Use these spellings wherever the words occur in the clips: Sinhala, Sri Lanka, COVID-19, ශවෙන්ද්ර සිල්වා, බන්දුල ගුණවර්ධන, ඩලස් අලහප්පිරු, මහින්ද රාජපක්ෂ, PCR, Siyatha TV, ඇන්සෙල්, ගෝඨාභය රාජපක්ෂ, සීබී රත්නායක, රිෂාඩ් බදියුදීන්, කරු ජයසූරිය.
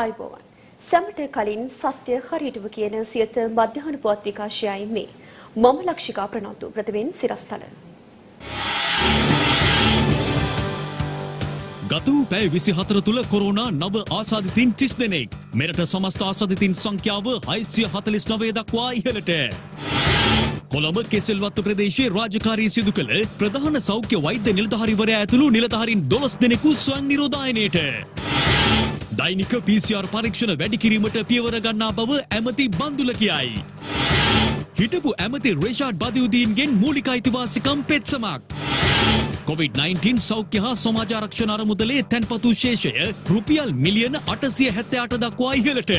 आयुवान summit कलिन सत्य हरिटव कियन सियत मध्याहन पत्रिकाश्याय में मम लक्षिका प्रणतु प्रतिवेन सिरस्थल गतु පැය 24 තුල කොරෝනා නව ආසාදිතින් 30 දෙනෙක් මෙරට සමස්ත ආසාදිතින් සංඛ්‍යාව 649 දක්වා ඉහළට කොළඹ කෙසෙල්වත්තු ප්‍රදේශයේ රාජකාරී සිදු කළ ප්‍රධාන සෞඛ්‍ය වෛද්‍ය නිලධාරීවරයා ඇතුළු නිලධාරීන් 12 දෙනෙකු ස්වයං නිරෝධායනයට දෛනික PCR පරීක්ෂණ වැඩි කිරීමට පියවර ගන්නා බව ඇමති බන්දුල කියයි හිටපු ඇමති රිෂාඩ් බදියුදීන්ගෙන් මූලික අයිතිවාසිකම් පෙත්සමක් COVID-19 සෞඛ්‍ය හා සමාජ ආරක්ෂණ අරමුදලේ තැන්පතු ශේෂය රුපියල් මිලියන 878 දක්වා ඉහළට.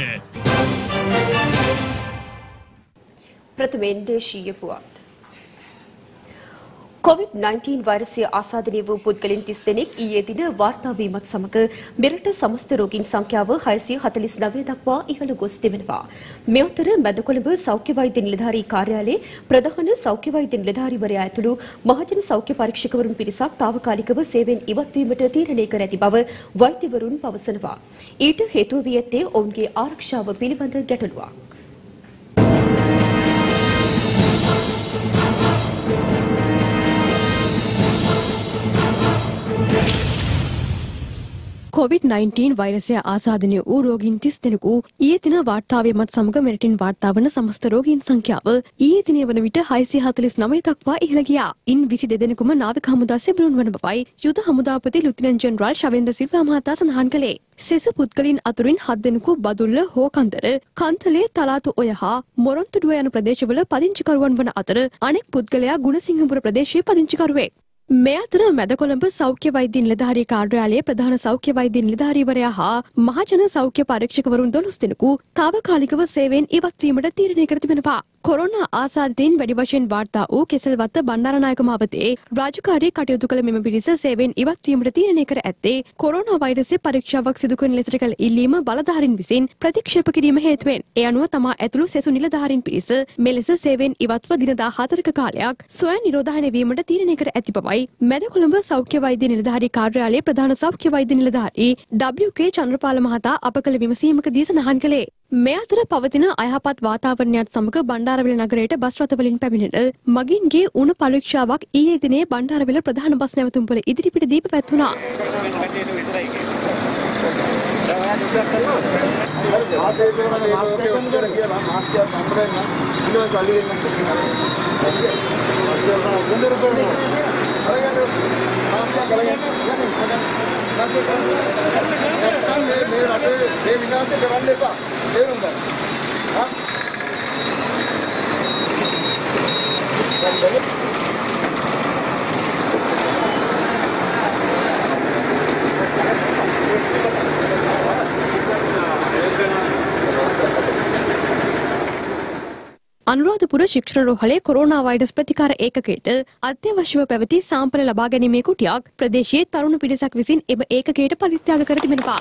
ප්‍රථමයෙන් දේශීය පුවත්. COVID-19 වෛරසය ආසාදනය වූ පුද්ගලයන් 30 දෙනෙක් ඊයේ දින වාර්තා වීමත් සමග මෙරට සමස්ත රෝගීන් සංඛ්‍යාව 649 දක්වා ඉහළ ගොස් තිබෙනවා. මේ අතර මැදකොළඹ සෞඛ්‍ය වෛද්‍ය නිලධාරී කාර්යාලයේ ප්‍රධාන සෞඛ්‍ය වෛද්‍ය නිලධාරීවරයා ඇතුළු මහජන සෞඛ්‍ය පරීක්ෂකවරුන් පිරිසක් తాවකාලිකව සේවයෙන් ඉවත් වීමට තීරණය කර ඇති බව වෛද්‍යවරුන් පවසනවා. ඊට හේතුව වී ඇත්තේ ඔවුන්ගේ ආරක්ෂාව පිළිබඳ ගැටලුවක්. COVID-19 වෛරසය ආසාදනය වූ රෝගීන් 30 දෙනෙකු ඊයේ දින වාර්තාවීමත් සමග මෙරටින් වාර්තා වන සමස්ත රෝගීන් සංඛ්‍යාව ඊයේ දිනේ වන විට 649 දක්වා ඉහළ ගියා. ඉන් 22 දෙනෙකුම නාවික හමුදා සෙබළුන් වන බවයි යුද හමුදාපති ලුතිනන් ජෙනරාල් ශවෙන්ද්‍ර සිල්වා මහතා සඳහන් කළේ. සෙසු පුද්ගලින් අතුරින් 7 දෙනෙකු බදුල්ල හෝකන්දර කන්තලේ තලාතු ඔය හා මොරොන්තුඩුව යන ප්‍රදේශවල පදිංචිකරුවන් වන අතර අනෙක් පුද්ගලයා ගුණසිංහපුර ප්‍රදේශයේ පදිංචිකරුවෙක්. මේ අතර මැදකොළඹ සෞඛ්‍ය වෛද්‍ය නිලධාරී කාර්යාලයේ ප්‍රධාන සෞඛ්‍ය වෛද්‍ය නිලධාරීවරයා හා මහජන සෞඛ්‍ය පරීක්ෂකවරුන් 12 දෙනෙකු తాවකාලිකව සේවයෙන් ඉවත් වීමට තීරණය කර තිබෙනවා. කොරෝනා ආසාදිතයින් වැඩි වශයෙන් වාර්තා වූ කෙසෙල්වත්ත බණ්ඩාරනායක මහවතේ රාජකාරී කටයුතු කළ මෙම පිරිස සේවයෙන් ඉවත් වීමට තීරණය කර ඇත්තේ කොරෝනා වෛරසයේ පරීක්ෂාවක් සිදු කරන ලෙසට කළ ඉල්ලීම බලධාරීන් විසින් ප්‍රතික්ෂේප කිරීම හේතුවෙන්. ඒ අනුව තමා ඇතුළු සෙසු නිලධාරීන් පිරිස මෙලෙස සේවයෙන් ඉවත්ව දින 14ක කාලයක් ස්වයං නිරෝධායනය වීමට තීරණය කර ඇති බවයි. මැදකොළඹ සෞඛ්‍ය වෛද්‍ය නිලධාරී කාර්යාලයේ ප්‍රධාන සෞඛ්‍ය වෛද්‍ය නිලධාරී WK චන්ද්‍රපාල මහතා අප කළ විමසීමකදී සඳහන් කළේ මේ අතර පවතින අයහපත් වාතාවරණයත් සමග බණ්ඩාරවිල නගරයට බස් රථවලින් පැමිණෙන මගීන්ගේ උණ පරීක්ෂාවක් ඊයේ දිනේ බණ්ඩාරවිල ප්‍රධාන බස් නැවතුම්පොළ ඉදිරිපිට දීප පැවැත්වුණා. අනුරාධපුර ශික්ෂණ රෝහලේ කොරෝනා වෛරස් ප්‍රතිකාර ඒකකයට අත්‍යවශ්‍යව පැවති සාම්පල ලබා ගැනීමේ කුටියක් ප්‍රදේශයේ තරුණ පිරිසක් විසින් එම ඒකකයට පරිත්‍යාග කර තිබෙනවා.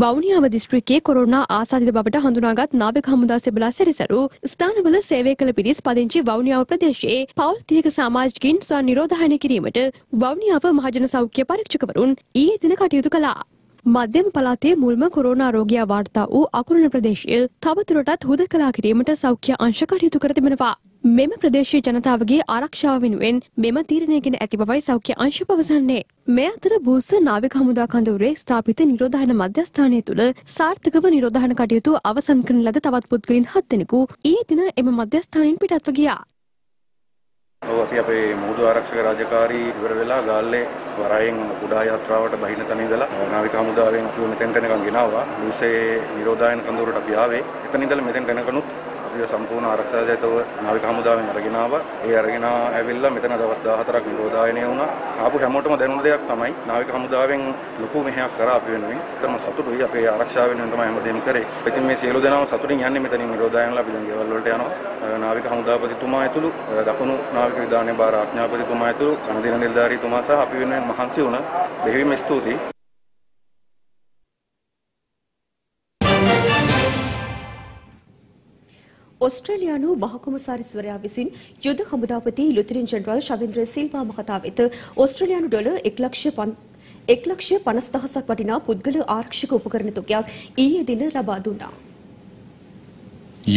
වවුනියාව දිස්ත්‍රික්කයේ කොරෝනා ආසාදිත බවට හඳුනාගත් නාවික හමුදා සෙබලා සැරිසරු ස්ථානවල සේවය කළ පිරිස් පදිංචි වවුනියාව ප්‍රදේශයේ පවුල් 30ක සමාජිකින් ස්වයං නිරෝධායනය කිරීමට වවුනියාව මහජන සෞඛ්‍ය පරීක්ෂකවරුන් ඊයේ දින කටයුතු කළා. මධ්‍යම පළාතේ මුල්ම කොරෝනා රෝගියා වාර්තා වූ අකුරණ ප්‍රදේශය තවදුරටත් හුදකලා කිරීමට සෞඛ්‍ය අංශ කටයුතු කර තිබෙනවා. මෙම ප්‍රදේශීය ජනතාවගේ ආරක්ෂාව වෙනුවෙන් මෙම තීරණය ගෙන ඇති බවයි සෞඛ්‍ය අංශ පවසන්නේ. මේ අතර බූස්ස නාවික හමුදා කඳවුරේ ස්ථාපිත නිරෝධායන මධ්‍යස්ථානය තුළ සාර්ථකව නිරෝධායන කටයුතු අවසන් කරන ලද තවත් පුද්ගලයන් 7 දෙනෙකු ඊයේ දින එම මධ්‍යස්ථානයෙන් පිටත්ව ගියා. අපි අපේ මුහුදු ආරක්ෂක රාජකාරී ඉවර වෙලා ගාල්ලේ වරායෙන් කුඩා යාත්‍රාවට බහින තැන ඉඳලා නාවික හමුදාවෙන් අපි මෙතෙන් යනකම් ගෙනාවා. මුසේ නිරෝධායන කඳවුරට අපි ආවේ. එතන ඉඳලා මෙතෙන් යනකනුත් අපි සම්පූර්ණ ආරක්ෂාජයතව නාවික හමුදාවෙන් අරගෙන ආවා. ඒ අරගෙන ආවිල්ලා මෙතන දවස් 14ක් නිරෝධායනය වුණා. ආපු හැමෝටම දැනුණ දෙයක් තමයි නාවික හමුදාවෙන් ලොකු මෙහෙයක් කරා අපි වෙනුවෙන්. ඒකම සතුටුයි අපේ ආරක්ෂාව වෙනුවෙන් තමයි හැමදේම කරේ. ඉතින් මේ සියලු දෙනාම සතුටින් යන්නේ මෙතනින් නිරෝධායනලා අපි දැන් ගෙවල් වලට යනවා. නාවික හමුදාපතිතුමා ඇතුළු දකුණු නාවික විධානයේ භාර ආඥාපතිතුමා ඇතුළු කනදින නිලධාරීතුමා සහ අපි වෙනුවෙන් මහන්සි වුණ බෙහෙවින්ම ස්තුතියි. ऑस्ट्रेलियानु महकुमसारीस्वरया विसिन युद्ध हमुदापति लुथिरन जनरल शवेंद्र सिल्वा महता वेत ऑस्ट्रेलियानु डॉलर 1,50,000ක් වටිනා පුද්ගල ආරක්ෂක උපකරණ තුකයක් ඊයේ දින ලබා දුන්නා.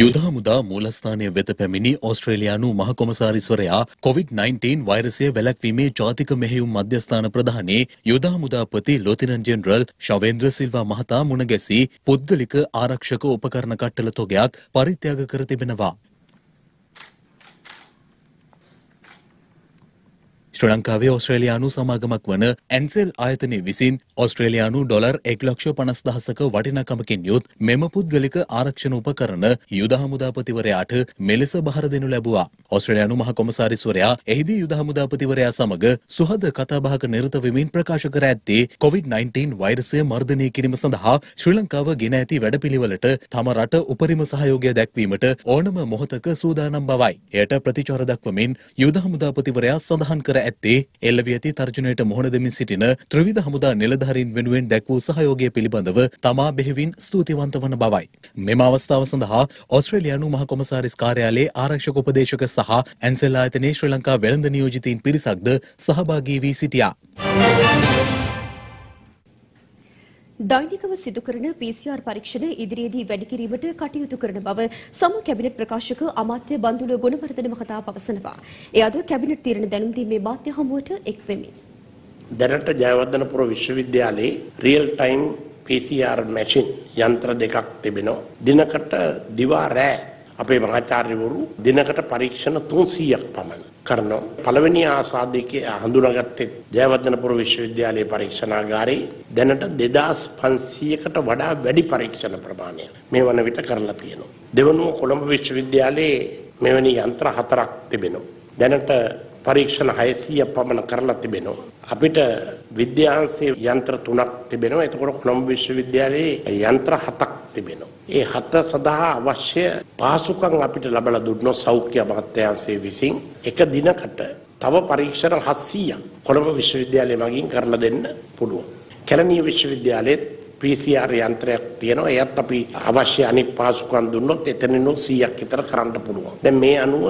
युद्ध हमुदा मूलस्थाने वेत पैमिनी ऑस्ट्रेलियानु महकोमसारीस्वरया COVID-19 वायरसे वेलक्वीमे जातिक मेहयुम मध्यस्थान प्रधाने युद्ध हमुदापति लोतिनन जनरल शवेंद्र सिल्वा महता मुणगैसी पुद्गलिक आरक्षक उपकरण कट्टल तोगयाक परित्याग कर तिबेनवा. श्रीलंकावे ऑस्ट्रेलियानु समागमक वन एंसेल आयतने विसिन ऑस्ट्रेलियानु डॉलर 1,50,000ක වටිනාකමකින් යුත් මෙම පුද්ගලික ආරක්ෂණ උපකරණ යුද හමුදාපතිවරයාට මෙලෙස බහර දෙනු ලැබුවා. ऑस्ट्रेलियानु මහකොමසාරිස්වරයා එහිදී යුද හමුදාපතිවරයා සමග සුහද කතාබහක නිරත වෙමින් ප්‍රකාශ කර ඇත්තේ COVID-19 වෛරසය මර්ධනය කිරීම සඳහා ශ්‍රී ලංකාව ගෙන ඇති වැඩපිළිවෙලට තම රට උපරිම සහයෝගය දක්වීමට ඕනම මොහොතක සූදානම් බවයි. එයට ප්‍රතිචාර දක්වමින් යුද හමුදාපතිවරයා සඳහන් කර एल्लवियती तर्जुनयट मुहण देमिन सिटिन त्रिविध हमुदा निलधारीन वेनुवेन दक्वू सहयोगय पिलिबंधव तमा बेहविन स्तुतिवंत वන බවයි. මෙම අවස්ථාව සඳහා ऑस्ट्रेलियानु මහකොමසාරිස් කාර්යාලයේ ආරක්ෂක උපදේශක සහ ඇන්සෙල් ආයතනයේ ශ්‍රී ලංකා වෙළඳ නියෝජිතයින් පිරිසක්ද සහභාගී වී සිටියා. दैनिकव सिद्ध करन पीसीआर परीक्षण इदिरियेदी වැඩි කිරීමට කටයුතු කරන බව සම කැබිනට් ප්‍රකාශක අමාත්‍ය බන්දුල ගුණවර්ධන මහතා පවසනවා. ඒ අද කැබිනට් තීරණ දැනුම් දීමේ මාධ්‍ය හමුවට එක් වෙමින්. දැනට ජයවර්ධනපුර විශ්වවිද්‍යාලයේ රියල් ටයිම් PCR මැෂින් යන්ත්‍ර දෙකක් තිබෙනවා. දිනකට දිවා රෑ අපේ මහාචාර්යවරු දිනකට පරීක්ෂණ 300ක් පමණ කරනවා. පළවෙනි ආසාදකේ හඳුනාගත්තේ ජයවර්ධනපුර විශ්වවිද්‍යාලයේ පරීක්ෂණාගාරේ දැනට 2500කට වඩා වැඩි පරීක්ෂණ ප්‍රමාණයක් මේ වන විට කරලා තියෙනවා. දෙවනුව කොළඹ විශ්වවිද්‍යාලයේ මෙවැනි යන්ත්‍ර හතරක් තිබෙනවා. දැනට පරීක්ෂණ 600ක් පමණ කරලා තිබෙනවා. අපිට විද්‍යාංශයේ යන්ත්‍ර 3ක් තිබෙනවා. එතකොට කොළඹ විශ්වවිද්‍යාලයේ යන්ත්‍ර 7ක් තිබෙනවා. ඒ හත සඳහා අවශ්‍ය පාසුකම් අපිට ලැබලා දුන්නෝ සෞඛ්‍ය අමාත්‍යාංශයේ විසින් එක දිනකට තව පරීක්ෂණ 700ක් කොළඹ විශ්වවිද්‍යාලයේ මගින් කරලා දෙන්න පුළුවන්. කැලණිය විශ්වවිද්‍යාලයේ PCR යන්ත්‍රයක් තියෙනවා. ඒත් අපි අවශ්‍ය අනිත් පාසුකම් දුන්නොත් එතනිනුත් 100ක් විතර කරන්න පුළුවන්. දැන් මේ අනුව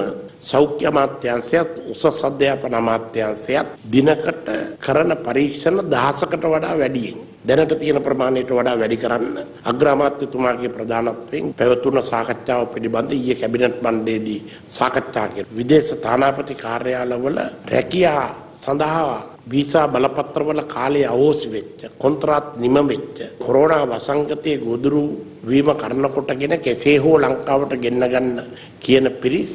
සෞඛ්‍ය අමාත්‍යාංශයත් උසස් අධ්‍යාපන අමාත්‍යාංශයත් දිනකට කරන පරීක්ෂණ 1000කට වඩා වැඩියෙන් දැනට තියෙන ප්‍රමාණයට වඩා වැඩි කරන්න අග්‍රාමාත්‍යතුමාගේ ප්‍රධානත්වයෙන් පැවතුණු සාකච්ඡාව පිළිබඳ ඊයේ කැබිනට් මණ්ඩලයේදී සාකච්ඡා කළ විදේශ තානාපති කාර්යාලවල රැකියා සඳහා වීසා බලපත්‍රවල කාලය අවශ්‍ය වෙච්ච කොන්ත්‍රාත් නිම වෙච්ච කොරෝනා වසංගතයේ ගොදුරු වීම කරන කොටගෙන කෙසේ හෝ ලංකාවට ගෙන්න ගන්න කියන පිරිස්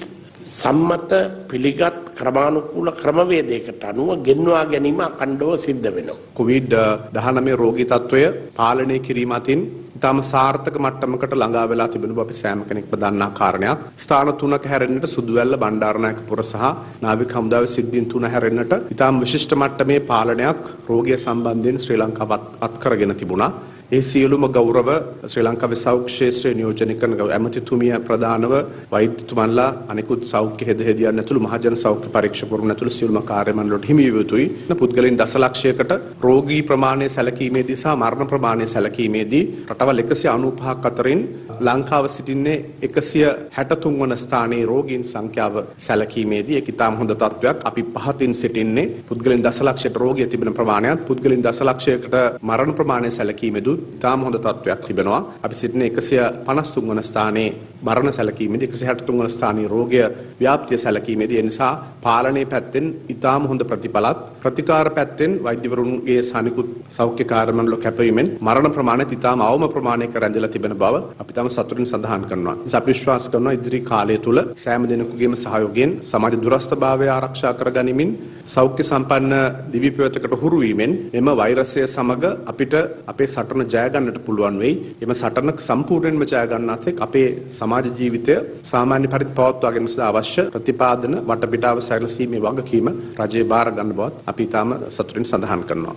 සම්මත පිළිගත් ක්‍රමානුකූල ක්‍රමවේදයකට අනුව ගෙන්වා ගැනීම අඛණ්ඩව සිද්ධ වෙනවා. COVID-19 රෝගී තත්ත්වය පාලනය කිරීම අතින් ඉතාම සාර්ථක මට්ටමකට ළඟා වෙලා තිබෙන බව අපි සෑම කෙනෙක්ම දන්නා කාරණයක්. ස්ථාන 3ක හැරෙන්නට සුදුවැල්ල බණ්ඩාරනායකපුර සහ නාවික හමුදාවේ සිද්ධීන් 3 හැරෙන්නට ඉතාම විශිෂ්ට මට්ටමේ පාලනයක් රෝගිය සම්බන්ධයෙන් ශ්‍රී ලංකාව අත්කරගෙන තිබුණා. ඒ සියලුම ගෞරව ශ්‍රී ලංකාවේ සෞඛ්‍ය ක්ෂේත්‍රයේ නියෝජනය කරන ඇමතිතුමිය ප්‍රධානව වෛද්‍යතුමන්ලා අනෙකුත් සෞඛ්‍ය හෙදෙහෙදියන් ඇතුළු මහජන සෞඛ්‍ය පරීක්ෂකවරුන් ඇතුළු සියලුම කාර්ය මණ්ඩලවලට හිමි විය යුතුයි. පුද්ගලයන් දශලක්ෂයකට රෝගී ප්‍රමාණය සැලකීමේදී සහ මරණ ප්‍රමාණය සැලකීමේදී රටවල් 195ක් අතරින් ලංකාව සිටින්නේ 163 වන ස්ථානයේ රෝගීන් සංඛ්‍යාව සැලකීමේදී ඒක ඉතාම හොඳ තත්ත්වයක්. අපි පහතින් සිටින්නේ පුද්ගලයන් දශලක්ෂයට රෝගී තිබෙන ප්‍රමාණයත් පුද්ගලයන් දශලක්ෂයකට මරණ ප්‍රමාණය සැලකීමේදී ඉතාම හොඳ තත්ත්වයක් තිබෙනවා. අපි සිටින 153 වන ස්ථානයේ මරණ සැලකීමේදී 163 වන ස්ථානයේ රෝගය ව්‍යාප්තිය සැලකීමේදී. ඒ නිසා පාලනයේ පැත්තෙන් ඉතාම හොඳ ප්‍රතිඵලත් ප්‍රතිකාර පැත්තෙන් වෛද්‍යවරුන්ගේ සානිකුත් සෞඛ්‍ය කාර්යමණ්ඩල කැපවීමෙන් මරණ ප්‍රමාණය ඉතාම අවම ප්‍රමාණයක රැඳිලා තිබෙන බව අපි තම සතුටින් සඳහන් කරනවා. ඒ නිසා අපි විශ්වාස කරනවා ඉදිරි කාලය තුල සෑම දිනකගේම සහයෝගයෙන් සමාජ දුරස්ථභාවය ආරක්ෂා කරගනිමින් සෞඛ්‍ය සම්පන්න දිවි පෙවතකට හුරු වීමෙන් මෙම වෛරසය සමග අපිට අපේ සටන ජය ගන්නට පුළුවන් වෙයි. එම සටන සම්පූර්ණයෙන්ම ජය ගන්නාත් එක් අපේ සමාජ ජීවිතය සාමාන්‍ය පරිදි පවත්වා ගැනීම සඳහා අවශ්‍ය ප්‍රතිපාදන වටපිටාව සැලසීමේ වගකීම රජය බාර ගන්න බවත් අපි ඊටම සතුටින් සඳහන් කරනවා.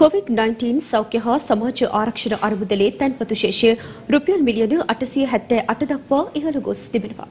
COVID-19 සෞඛ්‍ය හා සමාජ ආරක්ෂණ අරමුදලේ තැන්පතු ශේෂය රුපියල් මිලියන 878 දක්වා ඉහළ ගොස් තිබෙනවා.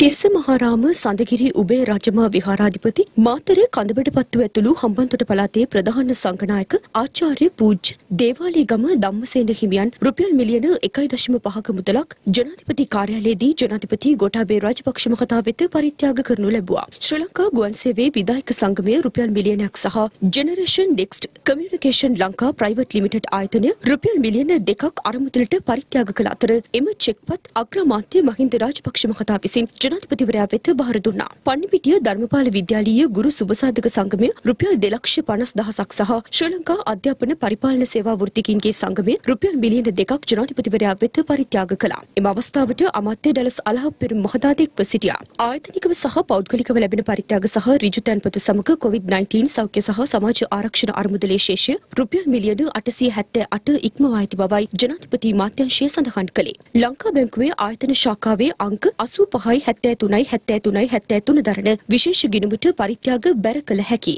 තිස්ස මහරාම සඳගිරි උබේ රජම විහාරාධිපති මාතර කඳබඩ පත්තු ඇතුළු හම්බන්තොට පළාතේ ප්‍රධාන සංඝනායක ආචාර්ය පූජ්‍ය දේවාලීගම ධම්මසේන හිමියන් රුපියල් මිලියන 1.5ක මුදලක් ජනාධිපති කාර්යාලයේදී ජනාධිපති ගෝඨාභය රාජපක්ෂ මහතා වෙත පරිත්‍යාග කරනු ලැබුවා. ශ්‍රී ලංකා ගුවන් සේවයේ විධායක සංගමයේ රුපියල් මිලියනක් සහ generation next communication Lanka private limited ආයතනය රුපියල් මිලියන 2ක් අරමුදලට පරිත්‍යාග කළ අතර එම චෙක්පත් අග්‍රාමාත්‍ය මහින්ද රාජපක්ෂ මහතා විසින් ජනාධිපතිවරයා වෙත බාර දුන්නා. පන්නිපිටිය ධර්මපාල විද්‍යාලීය ගුරු සුබසාධක සංගමය රුපියල් 2,50,000ක් සහ ශ්‍රී ලංකා අධ්‍යාපන පරිපාලන සේවා වෘත්තිකීන්ගේ සංගමය රුපියල් මිලියන 2ක් ජනාධිපතිවරයා වෙත පරිත්‍යාග කළා. එම අවස්ථාවට අමාත්‍ය ඩලස් අලහප්පිරු මහතා එක්ව සිටියා. ආයතනිකව සහ පෞද්ගලිකව ලැබෙන පරිත්‍යාග සහ ඍජු තැන්පතු සමග COVID-19 සෞඛ්‍ය සහ සමාජ ආරක්ෂණ අරමුදලේ ශේෂය රුපියල් මිලියන 878 ඉක්මවා ඇති බවයි ජනාධිපති මාත්‍යංශය සඳහන් කළේ. ලංකා බැංකුවේ ආයතන ශාඛාවේ අංක 85 73 දරන විශේෂ ගිණුමට පරිත්‍යාග බැර කළ හැකි.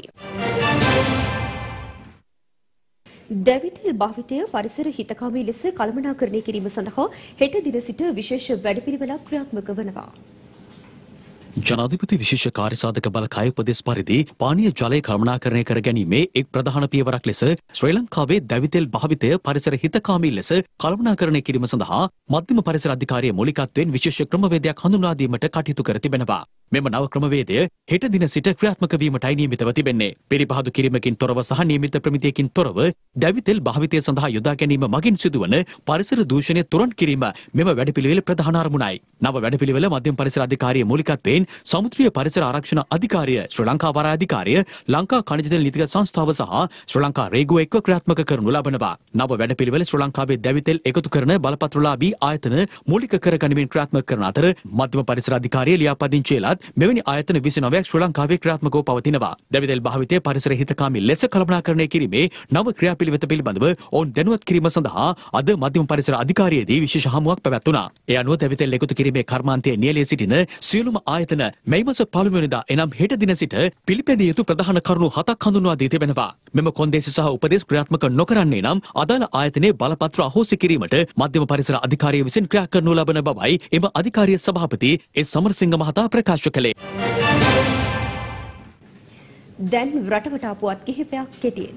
දැවිතෙල් භාවිතය පරිසර හිතකාමී ලෙස කළමනාකරණය කිරීම සඳහා හෙට දින සිට විශේෂ වැඩපිළිවෙලක් ක්‍රියාත්මක වනවා. ජනාධිපති විශේෂ කාර්යසාධක බලකය උපදෙස් පරිදි පානීය ජලය කළමනාකරණය කර ගැනීමේ එක් ප්‍රධාන පියවරක් ලෙස ශ්‍රී ලංකාවේ දැවිතෙල් භාවිතය පරිසර හිතකාමී ලෙස කළමනාකරණය කිරීම සඳහා මධ්‍යම පරිසර අධිකාරියේ මූලිකත්වයෙන් විශේෂ ක්‍රමවේදයක් හඳුන්වා දීමට කටයුතු කර තිබෙනවා. මෙම නව ක්‍රමවේදය හෙට දින සිට ක්‍රියාත්මක වීමටයි නියමිතව තිබෙන්නේ. පිරිපහදු කිරීමකින් තොරව සහ නියමිත ප්‍රමිතියකින් තොරව දැවිතෙල් භාවිතය සඳහා යොදා ගැනීම මගින් සිදුවන පරිසර දූෂණය තුරන් කිරීම මෙම වැඩපිළිවෙලේ ප්‍රධාන අරමුණයි. නව වැඩපිළිවෙල මධ්‍යම පරිසර අධිකාරියේ මූලිකත්වයෙන් සමුද්‍රීය පරිසර ආරක්ෂණ අධිකාරිය, ශ්‍රී ලංකා වරාය අධිකාරිය, ලංකා ඛනිජ තෙල් නීතිගත සංස්ථාව සහ ශ්‍රී ලංකා රේගුව එක්ව ක්‍රියාත්මක කරනු ලබනවා. නව වැඩපිළිවෙල ශ්‍රී ලංකාවේ දැවිතෙල් එකතු කරන බලපත්‍රලාභී ආයතන මූලික කර ගැනීමෙන් ක්‍රියාත්මක කරන අතර මධ්‍යම පරිසර අධිකාරිය ලියාපදිංචිලාත් මෙවැනි ආයතන 29ක් ශ්‍රී ලංකාවේ ක්‍රියාත්මකව පවතිනවා. දැවිතෙල් භාවිතය පරිසර හිතකාමී ලෙස කළමනාකරණය කිරීමේ නව ක්‍රියාපිළිවෙත පිළිබඳව ඔවුන් දැනුවත් කිරීම සඳහා අද මධ්‍යම පරිසර අධිකාරියේදී විශේෂ හමුවක් පැවැත්වුණා. ඒ අනුව දැවිතෙල් එකතු කිරීමේ කර්මාන්තයේ නියැලී සිටින සියලුම ආයතන මේ මාස 15 වෙනිදා එනම් හෙට දින සිට පිළිපැදිය යුතු ප්‍රධාන කරුණු 7ක් හඳුන්වා දී තිබෙනවා. මෙම කොන්දේසි සහ උපදේශ ක්‍රියාත්මක නොකරන්නේ නම් අදාළ ආයතනයේ බලපත්‍ර අහෝසි කිරීමට මධ්‍යම පරිසර අධිකාරිය විසින් ක්‍රියා කරනු ලබන බවයි එම අධිකාරිය සභාපති එස් සමරසිංහ මහතා ප්‍රකාශ කළේ. දැන් රටවට ආපුවත් කිහිපයක් කෙටියෙන්.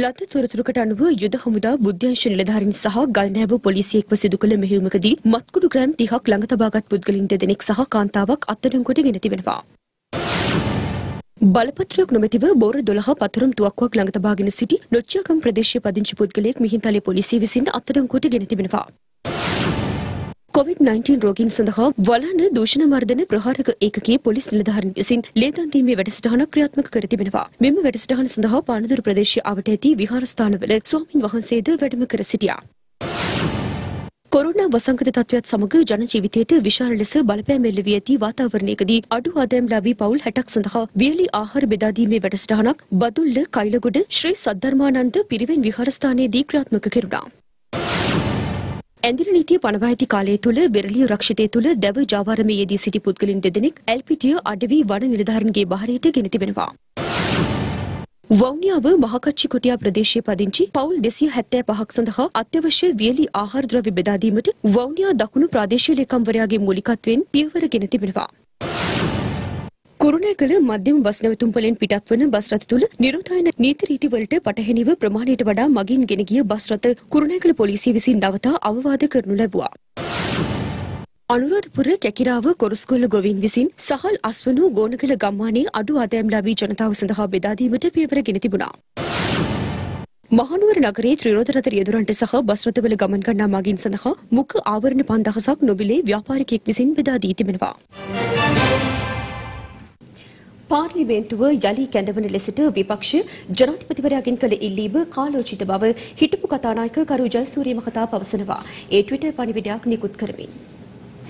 ලද තොරතුරකට අනුව යුද හමුදා බුද්ධ්‍යංශ නිලධාරීන් සහ ගල්නැව පොලිසියෙක්ව සිදු කළ මෙහෙයුමකදී මත්කුඩු ග්‍රෑම් 30ක් ළඟ තබාගත් පුද්ගලයින් 2 දෙනෙක් සහ කාන්තාවක් අත්අඩංගුවට ගෙන තිබෙනවා. බලපත්‍රයක් නොමැතිව බෝර 12 පතරම් තුවක්කුවක් ළඟ තබාගෙන සිටි නොච්චියාගම ප්‍රදේශයේ පදිංචි පුද්ගලයෙක් මිහින්තලේ පොලිසිය විසින් අත්අඩංගුවට ගෙන තිබෙනවා. COVID-19 රෝගීන් සඳහා වළාන දූෂණ මර්ධන ප්‍රහාරක ඒකකයේ පොලිස් නිලධාරීන් විසින් ලේදන් දීමේ වැඩසටහනක් ක්‍රියාත්මක කර තිබෙනවා. මෙම වැඩසටහන සඳහා පානදුර ප්‍රදේශයේ අවට ඇති විහාරස්ථානවල ස්වාමින් වහන්සේද වැඩම කර සිටියා. කොරෝනා වසංගත තත්ත්වයත් සමග ජන ජීවිතයට විශාල ලෙස බලපෑම් එල්ලවී ඇති වාතාවරණයකදී අඩු ආදායම් ලාභී පවුල් 60ක් සඳහා වියලි ආහාර බෙදා දීමේ වැඩසටහනක් බදුල්ල කයිලගොඩ ශ්‍රී සද්ධර්මානන්ද පිරිවෙන් විහාරස්ථානයේදී ක්‍රියාත්මක කෙරුණා. ඇඳිර නීතිය පනවා ඇති කාලය තුළ බෙරළිය රක්ෂිතය තුළ දැව ජාවාරමේ යෙදී සිටි පුද්ගලින් 2 දෙනෙක් එල්පීටිය අඩවි වන නිලධාරීන්ගේ බහරයට ගෙන තිබෙනවා. වවුනියාව මහකච්චි කුටියා ප්‍රදේශයේ පදිංචි පවුල් 275ක් සඳහා අත්‍යවශ්‍ය වියලි ආහාර ද්‍රව්‍ය බෙදා දීමට වවුනියා දකුණු ප්‍රාදේශීය ලේකම්වරයාගේ මූලිකත්වයෙන් පියවර ගෙන තිබෙනවා. කුරුණෑගල මධ්‍යම බස් නැවතුම්පලෙන් පිටත් වන බස් රථ තුළ නිරෝධායන නීති රීති වලට පටහැනිව ප්‍රමාණයට වඩා මගින් ගෙන ගිය බස් රථ කුරුණෑගල පොලිසිය විසින් නවතා අවවාද කරනු ලැබුවා. අනුරාධපුර කැකිරාව කොරස්කොල්ල ගොවීන් විසින් සහල් අස්වනු ගෝනගල ගම්මානයේ අඩු ආදායම් ලාභී ජනතාව සඳහා බෙදා දීමට පියවර ගෙන තිබුණා. මහනුවර නගරයේ ත්‍රිරෝද රථ රියදුරන්ට සහ බස් රථවල ගමන් ගන්නා මගින් සඳහා මුඛ ආවරණ 5000ක් නොබිලේ ව්‍යාපාරිකයෙක් විසින් බෙදා දී තිබෙනවා. පාර්ලිමේන්තුව යලි කැඳවන ලෙසට විපක්ෂ ජනාධිපතිවරයාගෙන් කළ ඉල්ලීම කාලෝචිත බව හිටපු කතානායක කරු ජයසූරිය මහතා පවසනවා. ඒ ට්විටර් පණිවිඩයක් නිකුත් කරමින්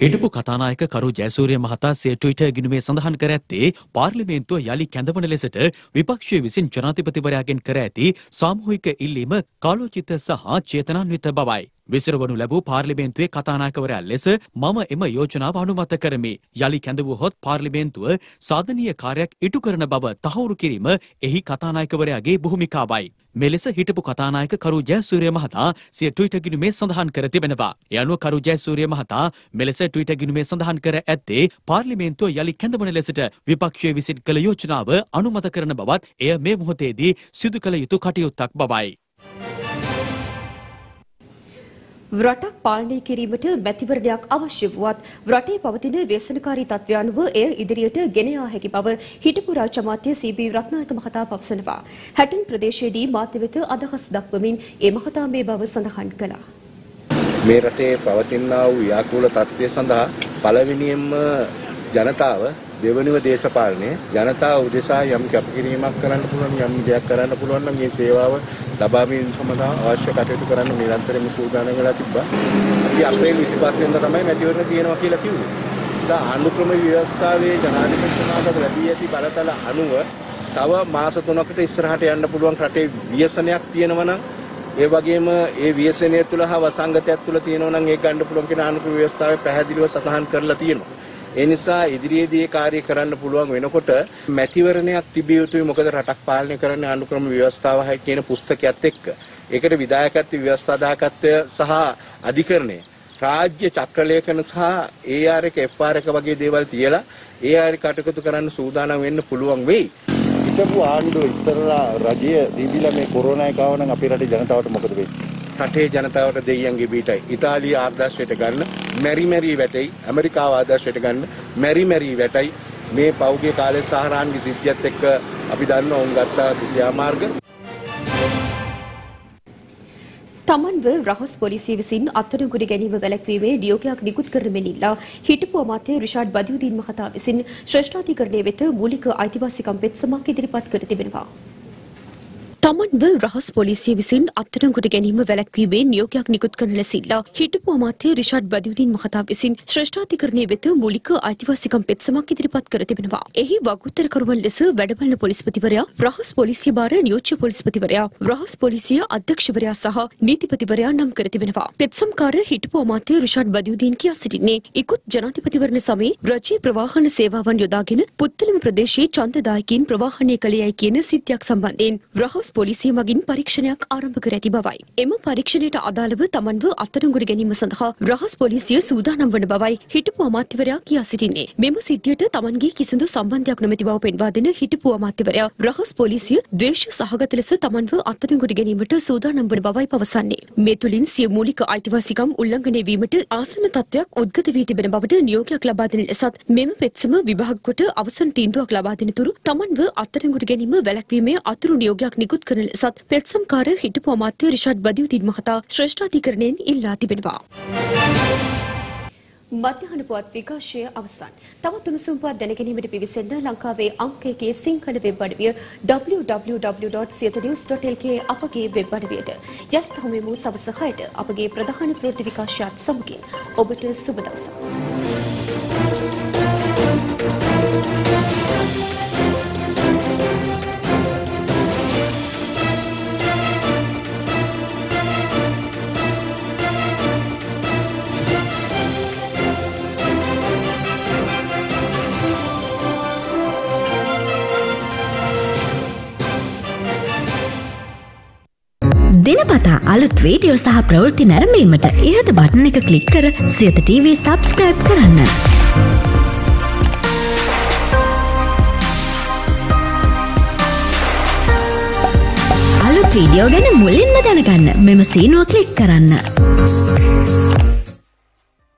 හිටපු කතානායක කරු ජයසූරිය මහතා සිය ට්විටර් ගිණුමේ සඳහන් කර ඇත්තේ පාර්ලිමේන්තුව යලි කැඳවන ලෙසට විපක්ෂය විසින් ජනාධිපතිවරයාගෙන් කර ඇති සාමූහික ඉල්ලීම කාලෝචිත සහ චේතනාන්විත බවයි. විසිරවනු ලැබූ පාර්ලිමේන්තුවේ කතානායකවරයා ලෙස මම එම යෝජනාව අනුමත කරමි. යලි කැඳවුවහොත් පාර්ලිමේන්තුව සාධනීය කාර්යයක් ඉටු කරන බව තහවුරු කිරීම එහි කතානායකවරයාගේ භූමිකාවයි. මෙලෙස හිටපු කතානායක කරු ජයසූරිය මහතා සිය ට්විටර් ගිණුමේ සඳහන් කර තිබෙනවා. ඒ අනුව කරු ජයසූරිය මහතා මෙලෙස ට්විටර් ගිණුමේ සඳහන් කර ඇත්තේ පාර්ලිමේන්තුව යලි කැඳවන ලෙසට විපක්ෂයේ විසින් කළ යෝජනාව අනුමත කරන බවත් එය මේ මොහොතේදී සිදු කළ යුතු කටයුත්තක් බවයි. රටක් පාලනය කිරීමට මැතිවරණයක් අවශ්‍ය වුවත් රටේ පවතින ව්‍යසනකාරී තත්ත්වය අනුව එය ඉදිරියට ගෙන යා හැකි බව හිටපු රාජ්‍ය අමාත්‍ය සීබී රත්නායක මහතා පවසනවා. හැටින් ප්‍රදේශයේදී මාධ්‍ය වෙත අදහස් දක්වමින් ඒ මහතා මේ බව සඳහන් කළා. මේ රටේ පවතිනා වූ ව්‍යාකූල තත්ත්වය සඳහා පළවෙනියෙන්ම ජනතාව දෙවනුව දේශපාලනය ජනතාව උදෙසා යම් කැපකිරීමක් කරන්න පුළුවන් යම් දෙයක් කරන්න පුළුවන් නම් මේ සේවාව ලබාවීම සඳහා අවශ්‍ය කටයුතු කරන්න නිරන්තරයෙන්ම සූදානම් වෙලා තිබ්බා. අපි අප්‍රේල් 25 වෙනිදා තමයි මැතිවරණ තියෙනවා කියලා කිව්වේ. දැන් ආණ්ඩුක්‍රම ව්‍යවස්ථාවේ ජනාධිපති සභාවට ලැබී ඇති බලතල අනුව තව මාස 3කට ඉස්සරහට යන්න පුළුවන් රටේ ව්‍යසනයක් තියෙනවා නම් ඒ වගේම ඒ ව්‍යසනය තුළ හා වසංගතයක් තුළ තියෙනවා නම් ඒක ගන්න පුළුවන් කියන ආණ්ඩුක්‍රම ව්‍යවස්ථාවේ පැහැදිලිව සටහන් කරලා තියෙනවා. ඒ නිසා ඉදිරියේදී කාර්ය කරන්න පුළුවන් වෙනකොට මැතිවරණයක් තිබිය යුතුයි. මොකද රටක් පාලනය කරන අනුක්‍රම ව්‍යවස්ථාවයි කියන පුස්තකයත් එක්ක ඒකට විධායකත්ව ව්‍යවස්ථාදායකත්වය සහ අධිකරණය රාජ්‍ය චක්‍රලේඛන සහ AR එක FR එක වගේ දේවල් තියලා AR කටයුතු කරන්න සූදානම් වෙන්න පුළුවන් වෙයි. හිටපු ආණ්ඩුව ඉස්සරලා රජය දීවිලා මේ කොරෝනා එක ආව නම් අපේ රටේ ජනතාවට මොකද වෙන්නේ? රටේ ජනතාවට දෙයියන්ගේ බීටයි. ඉතාලිය ආදර්ශයට ගන්න මෙරි මෙරි වැටෙයි. ඇමරිකාව ආදර්ශයට ගන්න මෙරි මෙරි වැටෙයි. මේ පෞගේ කාලේ සහරාන්ගේ සිද්ධියත් එක්ක අපි දන්නවා උන් ගත්තා ක්‍රියාමාර්ග. තමන්ව රහස් පොලිසිය විසින් අත්අඩංගුවට ගැනීම වැළැක්වීමේ නියෝගයක් නිකුත් කරන මෙනිලා හිටපු අමාත්‍ය රිෂාඩ් බදියුදීන් මහතා විසින් ශ්‍රේෂ්ඨාධිකරණයේ වෙත මූලික අයිතිවාසිකම් පෙත්සමක් ඉදිරිපත් කර තිබෙනවා. තමන්ව රහස් පොලිසිය විසින් අත්අඩංගුවට ගැනීම වැළැක්වීමේ නියෝගයක් නිකුත් කරන ලෙසින්ලා හිටපු අමාත්‍ය රිෂාඩ් බදියුදීන් මහතා විසින් ශ්‍රේෂ්ඨාධිකරණයේ වෙත මූලික අයිතිවාසිකම් පෙත්සමක් ඉදිරිපත් කර තිබෙනවා. එහි වගඋත්තරකරුවන් ලෙස වැඩබලන පොලිස්පතිවරයා, රහස් පොලිසිය භාර නියෝජ්‍ය පොලිස්පතිවරයා, රහස් පොලිසිය අධ්‍යක්ෂවරයා සහ නීතිපතිවරයා නම් කර තිබෙනවා. පෙත්සම්කාර හිටපු අමාත්‍ය රිෂාඩ් බදියුදීන් කියා සිටින්නේ ඉක්ුත් ජනාධිපතිවරණ සමයේ රජයේ ප්‍රවාහන සේවාවන් යොදාගෙන පුත්තලම ප්‍රදේශයේ ඡන්දදායකයින් ප්‍රවාහනය කළයයි කියන සිද්ධියක් සම්බන්ධයෙන් රහස් පොලිසිය මගින් පරීක්ෂණයක් ආරම්භ කර ඇති බවයි. එම පරීක්ෂණයට අදාළව තමන්ව අත්අඩංගුවට ගැනීම සඳහා රහස් පොලිසිය සූදානම් වන බවයි හිටපු අමාත්‍යවරයා කියා සිටින්නේ. මෙම සිද්ධියට තමන්ගේ කිසිදු සම්බන්ධයක් නොමැති බව පෙන්වා දෙන හිටපු අමාත්‍යවරයා රහස් පොලිසිය ද්වේෂ සහගත ලෙස තමන්ව අත්අඩංගුවට ගැනීමට සූදානම් වන බවයි පවසන්නේ. මේ තුලින් සිය මූලික අයිතිවාසිකම් උල්ලංඝනය වීමට ආසන්න තත්ත්වයක් උද්ගත වී තිබෙන බවට නියෝගයක් ලබා දෙන ලෙසත් මෙම පෙත්සම විභාග කොට අවසන් තීන්දුවක් ලබා දෙන තුරු තමන්ව අත්අඩංගුවට ගැනීම වැළැක්වීමේ අතුරු නියෝගයක් නිකුත් කරන ලෙසත් පෙත්සම්කාර හිටපු අමාත්‍ය රිෂාඩ් බදියුදීන් මහතා ශ්‍රේෂ්ඨාධිකරණයෙන් ඉල්ලා තිබෙනවා. මධ්‍යහන පුවත් විකාශය අවසන්. තවත් උණුසුම් පුවත් දැනගැනීමට පිවිසෙන්න ලංකාවේ අංකයේකේ සිංහල වෙබ් අඩවිය www.siethanews.lk අපගේ වෙබ් අඩවියට. යත් හමුවෙමු සවස 6ට අපගේ ප්‍රධාන ප්‍රවෘත්ති විකාශයත් සමගින්. ඔබට සුබ දවසක්. දිනපතා අලුත් වීඩියෝ සහ ප්‍රවෘත්ති නැරඹීමට ඉහත බටන් එක ක්ලික් කර සියත TV subscribe කරන්න. අලුත් වීඩියෝ ගැන මුලින්ම දැනගන්න මෙම සීනුව ක්ලික් කරන්න.